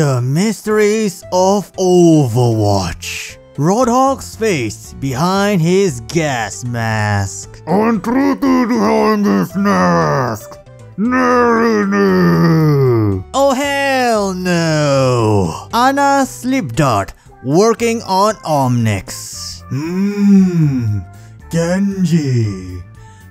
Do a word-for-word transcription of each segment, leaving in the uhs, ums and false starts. The mysteries of Overwatch. Roadhog's face behind his gas mask. Untruthful behind this mask. No, no. Oh hell no. Anna Slipdot working on Omnix. Hmm. Genji,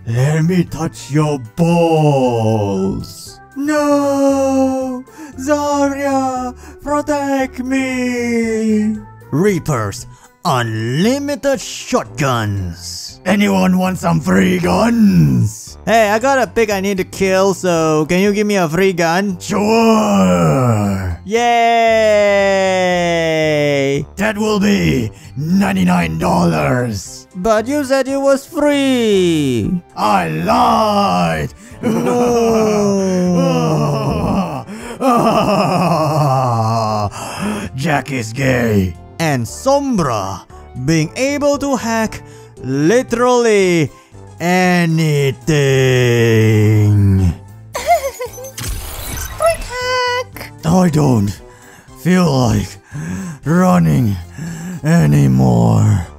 let me touch your balls. No. Zarya, protect me! Reapers, unlimited shotguns. Anyone want some free guns? Hey, I got a pig I need to kill, so can you give me a free gun? Sure! Yay! That will be ninety-nine dollars. But you said it was free. I lied! No! Jack is gay. And Sombra being able to hack literally anything. Sprint hack. I don't feel like running anymore.